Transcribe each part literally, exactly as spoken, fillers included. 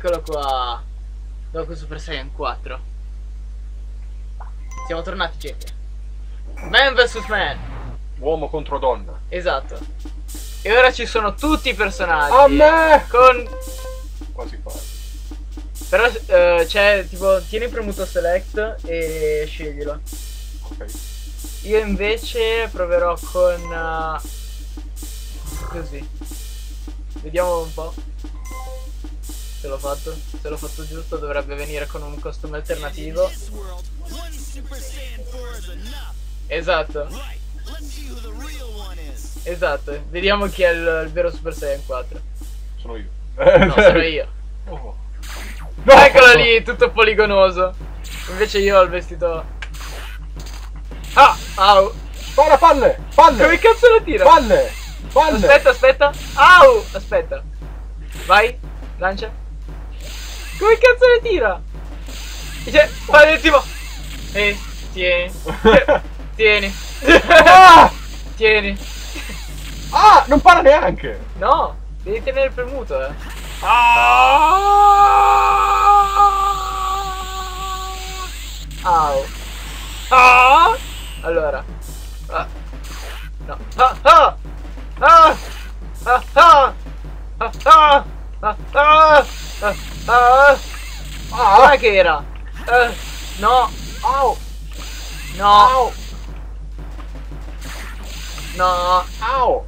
Eccolo qua, Goku Super Saiyan quattro. Siamo tornati, gente. Man vs man, uomo contro donna. Esatto. E ora ci sono tutti i personaggi. A me! Con... quasi quasi. Però uh, c'è tipo, tieni premuto select e sceglilo. Ok. Io invece proverò con... Uh, così. Vediamo un po'. Se l'ho fatto, se l'ho fatto giusto, dovrebbe venire con un costume alternativo. Esatto. Esatto, vediamo chi è il, il vero Super Saiyan quattro. Sono io. No, sono io. Oh. No, eccolo no. Lì, tutto poligonoso. Invece io ho il vestito... Ah! Au! Spara palle! Palle! Come cazzo lo tira? Palle! Palle! Aspetta, aspetta! Au! Aspetta! Vai! Lancia! Come cazzo le tira? Cioè, fai tipo... Eh, tieni. Tieni. Ah! Tieni. Ah, non para neanche. No, devi tenere premuto, eh. Ah! Au. Ah! Allora. Ah. No. Ah! Ah! Ah! Ah! Ah! Ah! Ah! Ah! Ah! Ah, ah, ah, ah, che era? Uh, no, au, no, au, no, au,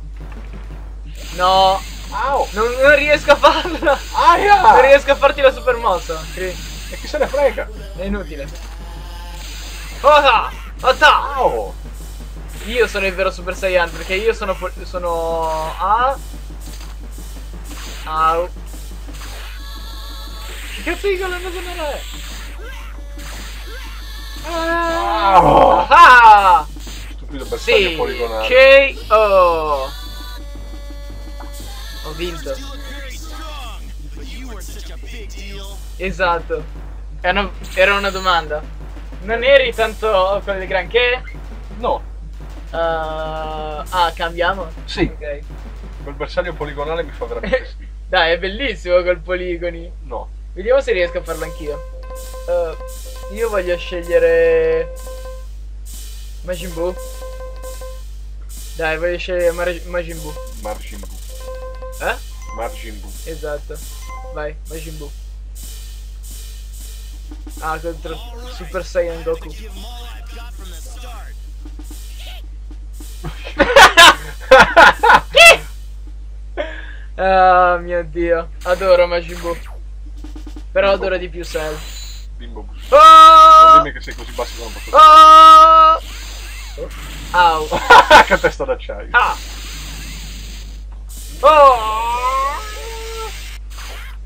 no, au, non, non riesco a farla. Aia. Non riesco a farti la super mossa. E chi se ne frega? È inutile. Ota, ota, au. Io sono il vero Super Saiyan perché io sono, sono, ah, au. Che cazzo di colonna sonora è? Ah! Oh. Ah! Stupido bersaglio sì. Poligonale. K O. Ho vinto. Esatto. Era una, era una domanda. Non eri tanto quello di granché? No. Uh, ah, cambiamo? Sì. Ok. Quel bersaglio poligonale mi fa veramente schifo. Dai, è bellissimo col poligoni. No. Vediamo se riesco a farlo anch'io. Uh, io voglio scegliere... Majin Buu. Dai, voglio scegliere Mar Majin Buu. Majin Buu. Eh? Majin Buu. Esatto. Vai, Majin Buu. Ah, contro Super Saiyan Goku. Ah, mio Dio. Adoro Majin Buu. Però adoro di più Cell. Bimbo. Oh! Non dimmi che sei così basso che non posso fare. Oh! Au. Che testa d'acciaio. Ah! Oh!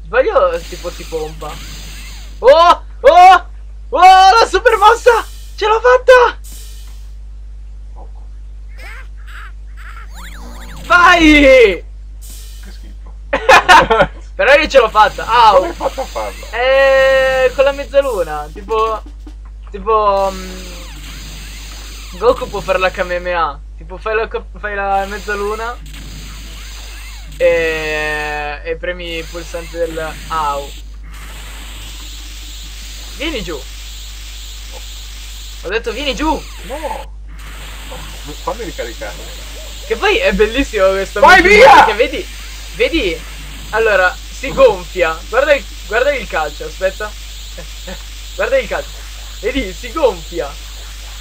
Sbaglio tipo si pompa. Oh! Oh! Oh! La super mossa! Ce l'ho fatta! Vai! Che schifo. Però io ce l'ho fatta, au! Come hai fatto a farla? Eh, con la mezzaluna, tipo... Tipo... Um, Goku può fare la Kamé Hamé Ha. Tipo fai la, fai la mezzaluna e, e premi il pulsante del... Au! Vieni giù! Ho detto vieni giù! No! Fammi ricaricare! Che poi è bellissimo questo... Vai via! Perché vedi? Vedi? Allora... Si gonfia, guarda il, guarda il calcio, aspetta. Guarda il calcio. Vedi, si gonfia.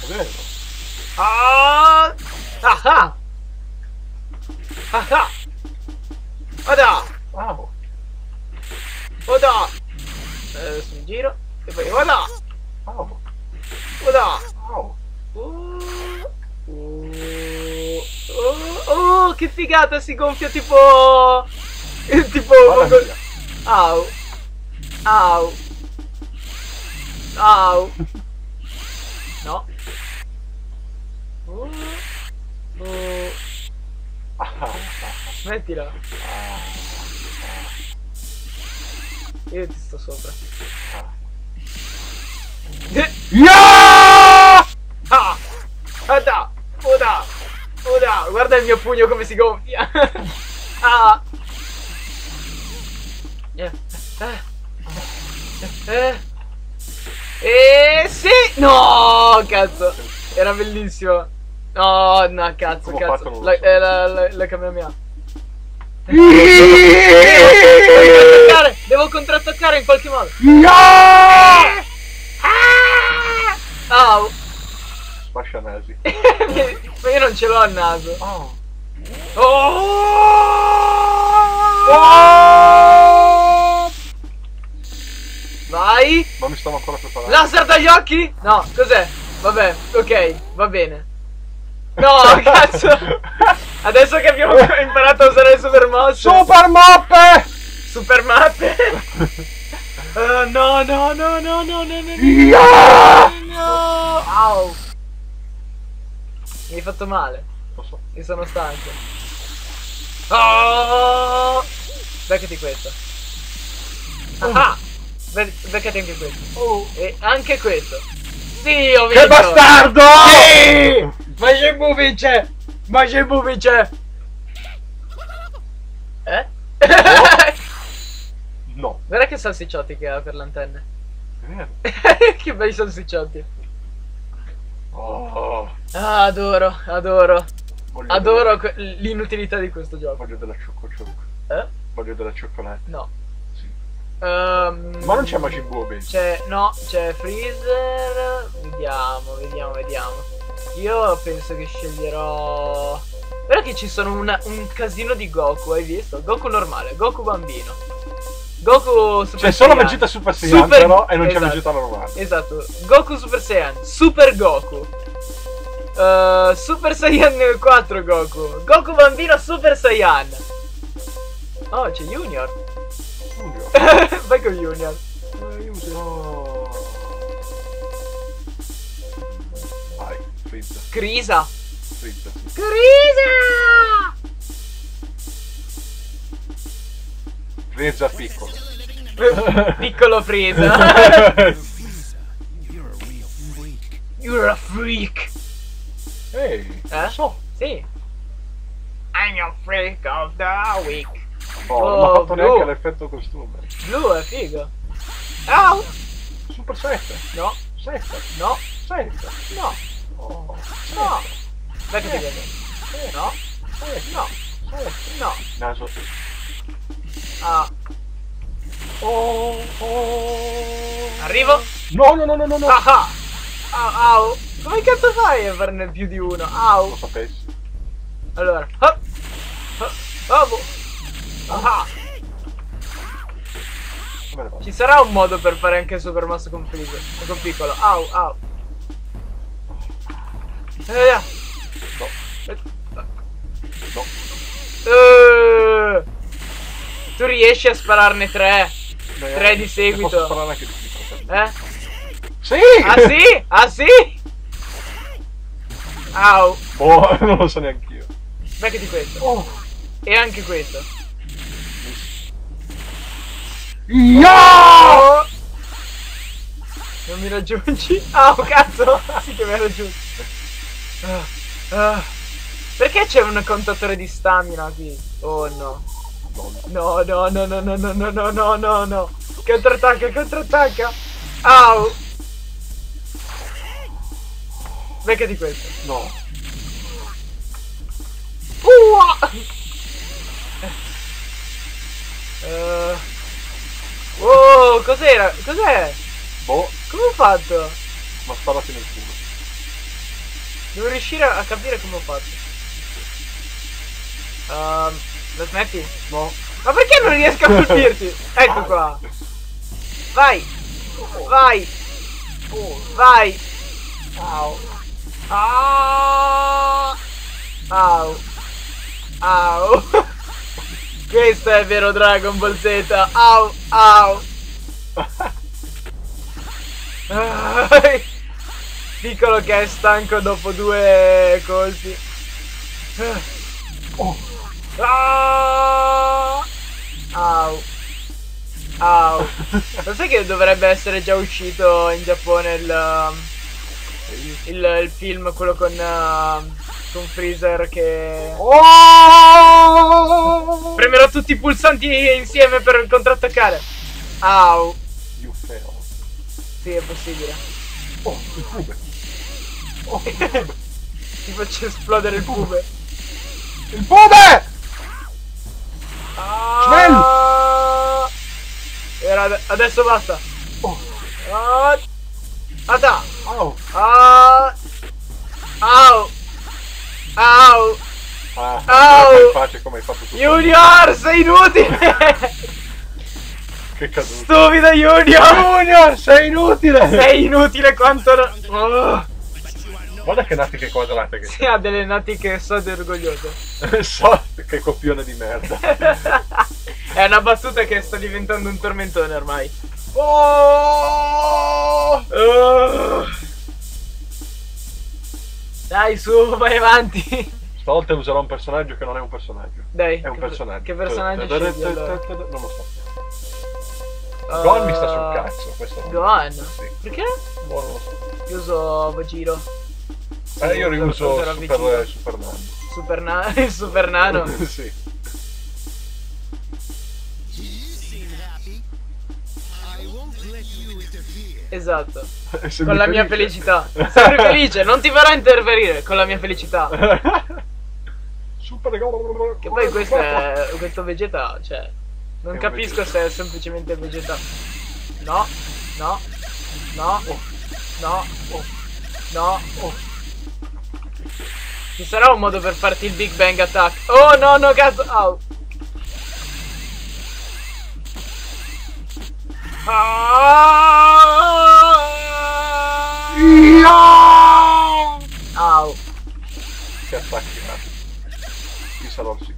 È vero. Ah! Ah ah! Ah ah! Oda! Wow! Oda! Adesso mi giro e poi Oda! Wow! Oda! Wow! Oh, oh, oh, che figata, si gonfia tipo... tipo au au au no uh, uh. Smettila, io ti sto sopra. Yeah! Ah! Oda! Oda! Oda! Guarda il mio pugno come si gonfia. Ah! Yeah. Ah. Eh, eh sì. No, cazzo. Era bellissimo. No, no, cazzo, Come cazzo. Fatto, la, so. eh, la, la, la Kamé Hamé Ha. Devo contrattaccare in qualche modo. No! Ah! Oh. Smascia nasi. Ma io non ce l'ho al naso. Oh. Oh! Oh! Vai! Ma mi stavo ancora preparando. Laser dagli occhi? No, cos'è? Vabbè, ok, va bene. No, cazzo! Adesso che abbiamo imparato a usare le super mosse. Super mappe! Super mappe! uh, no, no, no, no, no, no, no, yeah! No! Au! Mi hai fatto male. Lo so. Io sono stanco. Oh! Beccati questa. Ah! Bec beccati anche questo. Oh. E anche questo. Sì, ho vinto! Che bastardo! Sì! Majin Buu vince! Majin Buu vince! Eh? No. No. Guarda che salsicciotti che ha per l'antenna. Che bei salsicciotti. Oh. Ah, adoro, adoro. Voglio adoro della... l'inutilità di questo gioco. Voglio della cioccolata. Eh? Voglio della cioccolata. No. Sì. Um, Ma non c'è Majin Buu, ben. C'è, no, c'è Freezer. Vediamo, vediamo, vediamo. Io penso che sceglierò... Guarda che ci sono una, un casino di Goku, hai visto? Goku normale, Goku bambino, Goku Super Saiyan. C'è solo Vegeta Super Saiyan Super... però e non esatto. c'è Vegeta normale. Esatto, Goku Super Saiyan, Super Goku, uh, Super Saiyan quattro Goku, Goku bambino Super Saiyan. Oh, c'è Junior. Junior. Vai con Junior. Junior. Crisa! Crisa! Crisa! Fresa piccolo! Piccolo Fresa! You're a freak! Ehi! Hey, eh? So! Sì! I'm your freak of the week! Oh, oh non ho fatto blu. Neanche l'effetto costume! Blu è figo! Au! Super sette! No! sette! No! sette! No! Oh, no! Vai che ti viene? No! No! No! Naso! Ah! Oh! Oh! Arrivo! No, no, no, no, no, no! Ah! Au! Au! Come cazzo fai a farne più di uno? Au! Lo sapessi! Allora! Hop! Hop! Ah! Ci sarà un modo per fare anche il super mosso con piccolo! Au! Au! Eh, no. No. No. Uh, tu riesci a spararne tre. Beh, tre di seguito. Posso sparare anche di più, eh? Sì! Ah sì? Ah sì? Au! Boh, non lo so neanch'io. Beccati questo. Oh. E anche questo. Yo! Oh. Non mi raggiungi? Au, cazzo! Sì che mi ha raggiunto. Uh, uh. Perché c'è un contatore di stamina qui? Oh no. No no no no no no no no no no no. Contrattacca, contrattacca. Au. Beccati questo. No. Uh. Uh. Oh, cos'era? Cos'è? Boh. Come ho fatto? Ma sparati nel culo. Devo riuscire a capire come ho fatto. Um, lo smetti? No. Ma perché non riesco a colpirti? Ecco qua. Vai. Vai. Vai. Au. Au. Au. Au. Questo è vero Dragon Ball Z. Au. Au. Piccolo che è stanco dopo due colpi. Oh. Ah! Au. Au. Lo sai che dovrebbe essere già uscito in Giappone il, il, il film, quello con, uh, con Freezer che... Oh! Premerò tutti i pulsanti insieme per contrattaccare. Au. You fail. Sì, è possibile. Oh, il pube. Oh, il pube. Ti faccio esplodere il pube. Il pube! Ah, era, adesso basta. Oh. Ah, atta. Oh. Ah. Au. Au. Ah, au. Facile come hai fatto tu. Junior, sei inutile. Che caduta. Stupido Junior! Junior, sei inutile! Sei inutile quanto... Oh. Guarda che natiche quadrate che... Sì, ha delle natiche sode orgogliose. So che copione di merda. È una battuta che sta diventando un tormentone ormai. Oh! Oh. Dai, su, vai avanti! Stavolta userò un personaggio che non è un personaggio. Dai, è un che personaggio. Che personaggio c'è? Allora. Non lo so. Gohan uh, mi sta sul cazzo questo. Gohan? Sì. Perché? Buono, lo so. Io uso Vegiro. Eh, sì, io riuso Super, super Nano. Super Nano? Super Nano? Sì. Esatto. Con la mia felicità. Sempre felice, non ti farò interferire con la mia felicità. Super Gohan. Che poi questo è, questo Vegeta, cioè... Non capisco Vegeta. Se è semplicemente Vegeta. No, no, no, oh. no, oh. no, oh. Ci sarà un modo per farti il Big Bang Attack. Oh no, no, cazzo. Au. Au. Au. Ti attacchi, ma. Ti sarò al sicuro.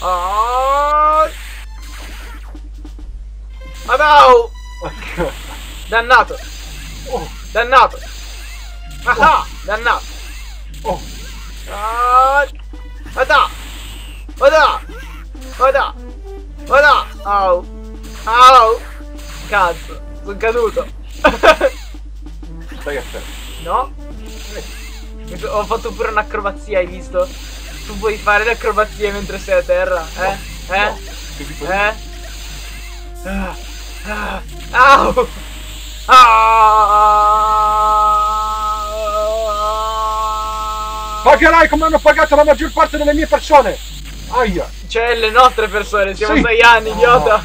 Oh, oh no! Oh, dannato! Oh. Dannato! Ah, oh. Dannato! Oh! Ah, oh da! Oh da! Oh da! Oh da! Au! Au! Cazzo! Sono caduto! Stai attento! No? Eh. Ho fatto pure un'acrobazia, hai visto? Tu puoi fare le acrobazie mentre sei a terra, eh? No, eh? No, eh? Ah, ah, au! Ah! Pagherai come hanno pagato la maggior parte delle mie persone! Aia! Cioè le nostre persone, siamo sì. Saiyan, idiota!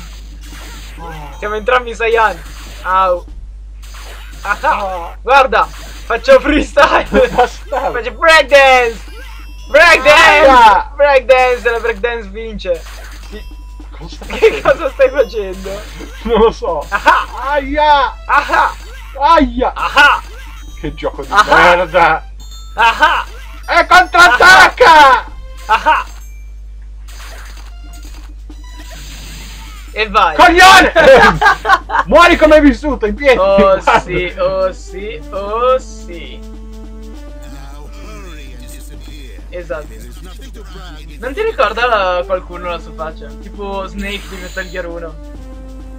Oh. Oh. Siamo entrambi Saiyan! Au! Ah, oh. Guarda! Faccio freestyle! Faccio breakdance! Breakdance! Ah, breakdance! La breakdance vince! Cosa che cosa stai facendo? Non lo so! Aha! Aia! Aha! Aia! Aha! Che gioco di aha. merda! Aha! E contrattacca! Aha! E vai! Coglione! Muori come hai vissuto, in piedi! Oh guarda. Sì, oh sì, oh sì! Esatto. Non ti ricorda la, qualcuno la sua faccia? Tipo Snake di Metal Gear uno.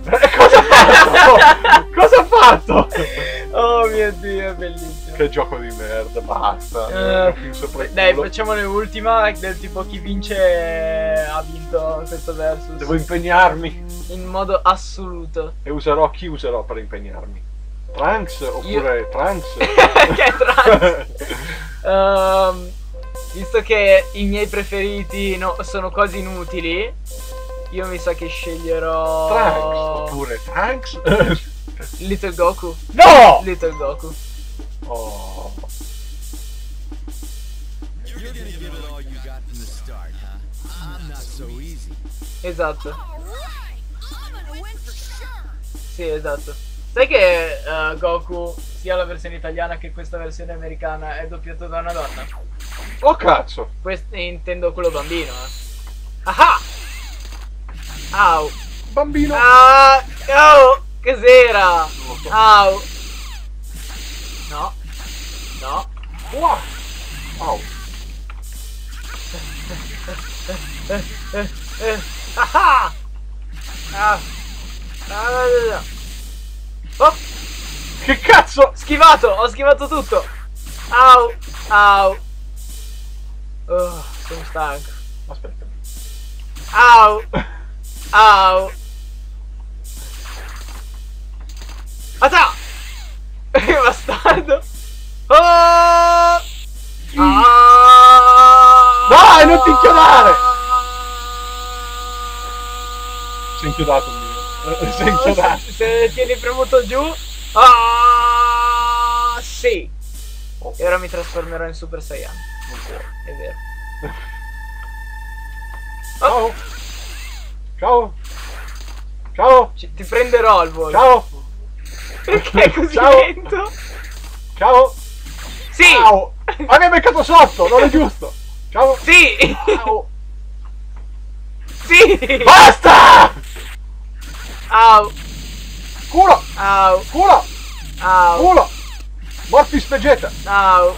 Eh, cosa ha fatto? Cosa ha fatto? Oh mio Dio, è bellissimo. Che gioco di merda, basta. Uh, dai, facciamo l'ultima del tipo chi vince ha vinto questo versus. Devo impegnarmi. In modo assoluto. E userò chi userò per impegnarmi? Trunks oppure Io... Trunks? Che è Trunks? Ehm... um, Visto che i miei preferiti no, sono quasi inutili, io mi sa che sceglierò... Trunks, oppure Trunks? Little Goku. No! Little Goku. Oh. Esatto. Sì, esatto. Sai che uh, Goku, sia la versione italiana che questa versione americana, è doppiato da una donna? Oh cazzo! Questo intendo quello bambino, eh. Ah! Au! Bambino! Ah! Oh! Cos'era? Au! No! No! Wow! Au! Ah! Ah! Oh! Che cazzo! Schivato! Ho schivato tutto! Au! Au! Oh, sono stanco. Aspetta. Au! Au! Attacca! Bastardo! Oh! Ah! Vai, non ti inchiodare! Sei inchiodato, mio. Sei inchiodato. Se, se tieni premuto giù... Ah! Sì! Oh. E ora mi trasformerò in Super Saiyan. Okay. È vero. Ciao! Oh. Ciao! Ciao! Ci, ti prenderò al volo! Ciao! Perché è così Ciao. lento? Ciao! Sì! Ciao! Ma mi hai beccato sotto! Non è giusto! Ciao! Sì! Ciao! Sì! Basta! Au! Culo! Au! Culo! Au! Culo! Mortis Vegeta! Au!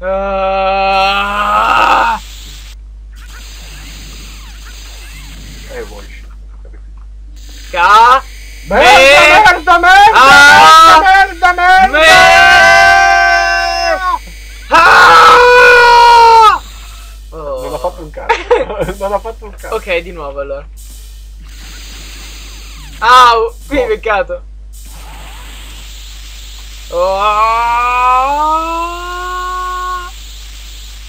Ah! E voi Ca... Merda, merda, merda, ah, merda, merda, merda, merda, ah, oh. Non ha fatto un cazzo. Non ha fatto un cazzo. Ok, di nuovo allora. Au, qui è beccato. Oh.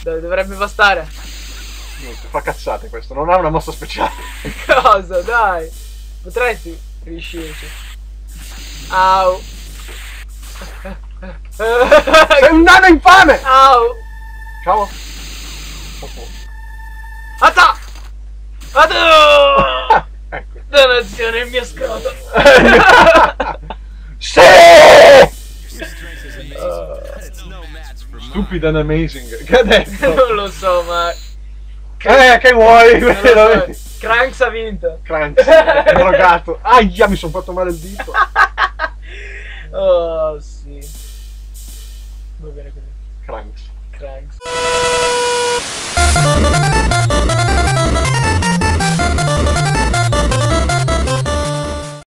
Dovrebbe bastare. Niente, fa cazzate questo. Non ha una mossa speciale. Cosa, dai. Potresti... riuscirci. Au. Sei un nano infame! Au. Ciao. Oh, oh. Atta! Atta! Ecco. Donazione il mio scroto. Sì! Uh, stupida and amazing. Che ha detto? Non lo so, ma... Eh, che vuoi? Trunks ha vinto. Trunks, drogato. Aia, mi sono fatto male il dito.